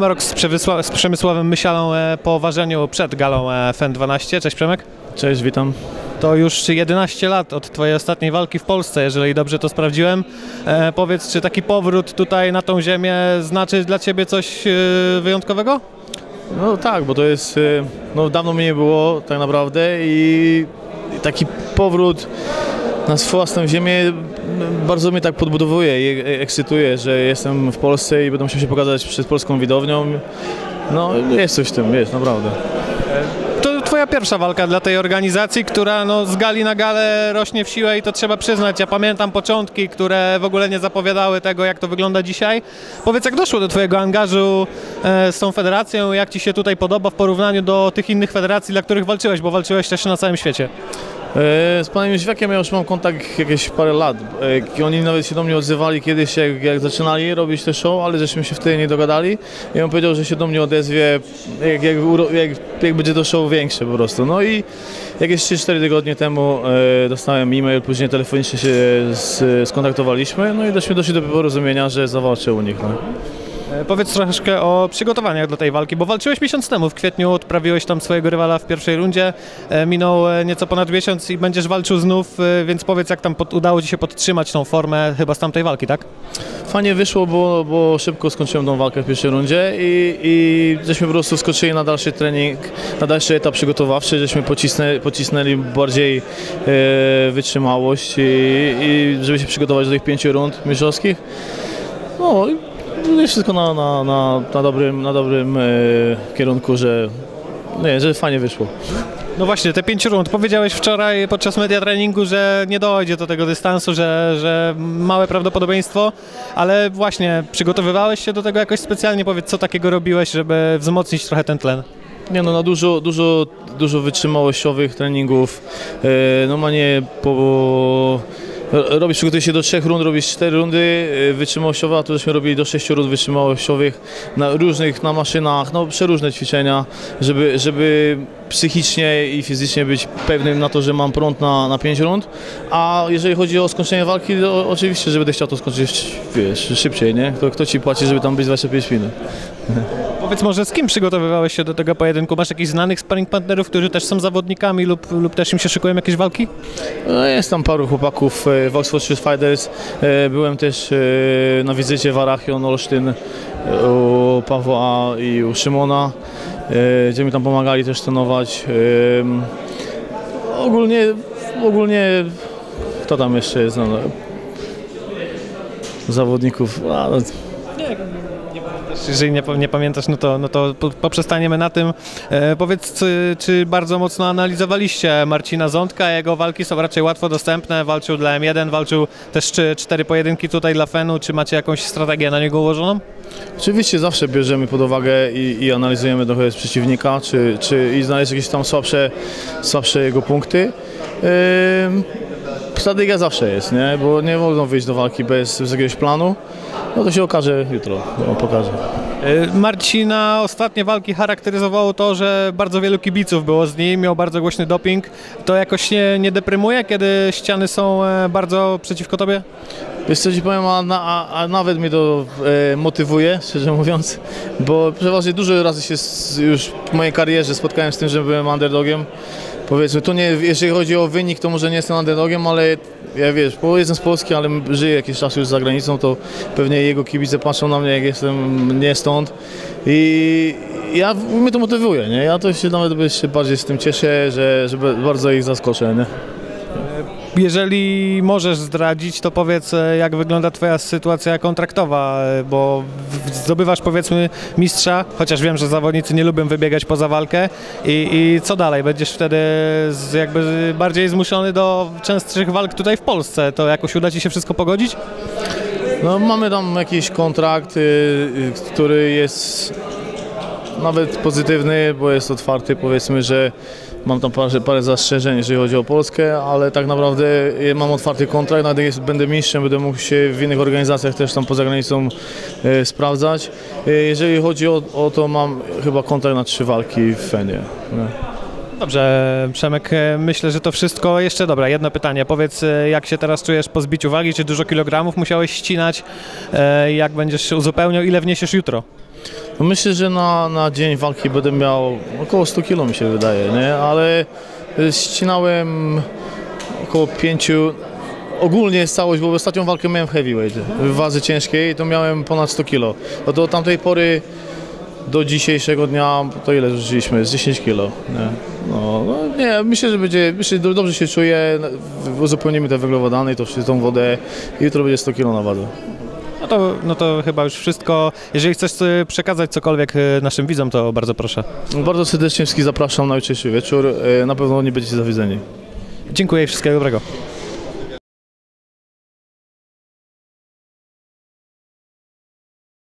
MMA Rocks z Przemysławem Mysialą po ważeniu przed galą FEN12. Cześć Przemek. Cześć, witam. To już 11 lat od Twojej ostatniej walki w Polsce, jeżeli dobrze to sprawdziłem. Powiedz, czy taki powrót tutaj na tą ziemię znaczy dla Ciebie coś wyjątkowego? No tak, bo to jest, no dawno mnie nie było tak naprawdę i taki powrót na własną ziemię bardzo mnie tak podbudowuje i ekscytuje, że jestem w Polsce i będę musiał się pokazać przed polską widownią. No jest coś w tym, jest naprawdę. To Twoja pierwsza walka dla tej organizacji, która no, z gali na galę rośnie w siłę i to trzeba przyznać. Ja pamiętam początki, które w ogóle nie zapowiadały tego, jak to wygląda dzisiaj. Powiedz, jak doszło do Twojego angażu z tą federacją, jak Ci się tutaj podoba w porównaniu do tych innych federacji, dla których walczyłeś, bo walczyłeś też na całym świecie. Z panem Jóźwiakiem ja już mam kontakt jakieś parę lat. Oni nawet się do mnie odzywali kiedyś, jak zaczynali robić te show, ale żeśmy się wtedy nie dogadali i on powiedział, że się do mnie odezwie, jak będzie to show większe po prostu. No i jakieś 3-4 tygodnie temu dostałem e-mail, później telefonicznie się skontaktowaliśmy, no i doszli do porozumienia, że zawalczę u nich. No. Powiedz troszkę o przygotowaniach do tej walki, bo walczyłeś miesiąc temu, w kwietniu odprawiłeś tam swojego rywala w pierwszej rundzie, minął nieco ponad miesiąc i będziesz walczył znów, więc powiedz, jak tam udało Ci się podtrzymać tą formę chyba z tamtej walki, tak? Fajnie wyszło, bo szybko skończyłem tą walkę w pierwszej rundzie i żeśmy po prostu skoczyli na dalszy trening, na dalszy etap przygotowawczy, żeśmy pocisnęli bardziej wytrzymałość i żeby się przygotować do tych 5 rund mistrzowskich. No, jest wszystko na dobrym kierunku, że fajnie wyszło. No właśnie, te 5 rund. Powiedziałeś wczoraj podczas media treningu, że nie dojdzie do tego dystansu, że małe prawdopodobieństwo, ale właśnie przygotowywałeś się do tego jakoś specjalnie? Powiedz, co takiego robiłeś, żeby wzmocnić trochę ten tlen? Nie no, na dużo wytrzymałościowych treningów, normalnie przygotuje się do 3 rund, robisz 4 rundy wytrzymałościowe, a tu żeśmy robili do 6 rund wytrzymałościowych na maszynach, no przeróżne ćwiczenia, żeby psychicznie i fizycznie być pewnym na to, że mam prąd na 5 rund, a jeżeli chodzi o skończenie walki, to oczywiście, że będę chciał to skończyć, wiesz, szybciej, nie? Kto ci płaci, żeby tam być 25 minut? Powiedz może, z kim przygotowywałeś się do tego pojedynku? Masz jakichś znanych sparring partnerów, którzy też są zawodnikami lub też im się szykują jakieś walki? No, jest tam paru chłopaków w Oxford Street Fighters. Byłem też na wizycie w Arachion Olsztyn u Pawła i u Szymona, gdzie mi tam pomagali też trenować. Ogólnie kto tam jeszcze jest znany? Zawodników. Jeżeli nie pamiętasz, no to poprzestaniemy na tym. Powiedz, czy bardzo mocno analizowaliście Marcina Zątka? Jego walki są raczej łatwo dostępne. Walczył dla M1, walczył też 4 pojedynki tutaj dla FEN-u. Czy macie jakąś strategię na niego ułożoną? Oczywiście zawsze bierzemy pod uwagę i analizujemy trochę z przeciwnika, i znaleźć jakieś tam słabsze jego punkty. Strategia zawsze jest, nie? Bo nie wolno wyjść do walki bez jakiegoś planu. No to się okaże jutro, pokażę. Marcina ostatnie walki charakteryzowało to, że bardzo wielu kibiców było z nim, miał bardzo głośny doping. To jakoś nie deprymuje, kiedy ściany są bardzo przeciwko Tobie? Wiesz co Ci powiem, a nawet mnie to motywuje, szczerze mówiąc, bo przeważnie dużo razy się już w mojej karierze spotkałem z tym, że byłem underdogiem. Powiedzmy, to nie, jeżeli chodzi o wynik, to może nie jestem underdogiem, ale ja wiesz, bo jestem z Polski, ale żyję jakiś czas już za granicą, to pewnie jego kibice patrzą na mnie, jak jestem nie stąd i mnie to motywuje, nie? Ja to się nawet się bardziej z tym cieszę, że bardzo ich zaskoczę, nie? Jeżeli możesz zdradzić, to powiedz, jak wygląda Twoja sytuacja kontraktowa, bo zdobywasz, powiedzmy, mistrza, chociaż wiem, że zawodnicy nie lubią wybiegać poza walkę i co dalej? Będziesz wtedy jakby bardziej zmuszony do częstszych walk tutaj w Polsce. To jakoś uda Ci się wszystko pogodzić? No, mamy tam jakiś kontrakt, który jest nawet pozytywny, bo jest otwarty, powiedzmy, że mam tam parę zastrzeżeń, jeżeli chodzi o Polskę, ale tak naprawdę mam otwarty kontrakt, nawet jak będę mistrzem, będę mógł się w innych organizacjach też tam poza granicą sprawdzać. Jeżeli chodzi o to, mam chyba kontrakt na 3 walki w FEN-ie. Dobrze, Przemek, myślę, że to wszystko. Jeszcze dobra, jedno pytanie. Powiedz, jak się teraz czujesz po zbiciu wagi, czy dużo kilogramów musiałeś ścinać, jak będziesz uzupełniał, ile wniesiesz jutro? No myślę, że na dzień walki będę miał około 100 kg, mi się wydaje, nie? Ale ścinałem około 5, ogólnie całość, bo ostatnią walkę miałem w heavyweight, w wadze ciężkiej, to miałem ponad 100 kg. No do tamtej pory, do dzisiejszego dnia, to ile rzuciliśmy? Z 10 kg. Nie? No, nie, myślę, że będzie, dobrze się czuję, uzupełnimy te węglowodany, tą wodę i jutro będzie 100 kg na wadze. No to chyba już wszystko. Jeżeli chcesz przekazać cokolwiek naszym widzom, to bardzo proszę. Bardzo serdecznie wszystkich zapraszam na jutrzejszy wieczór. Na pewno nie będziecie zawiedzeni. Dziękuję i wszystkiego dobrego.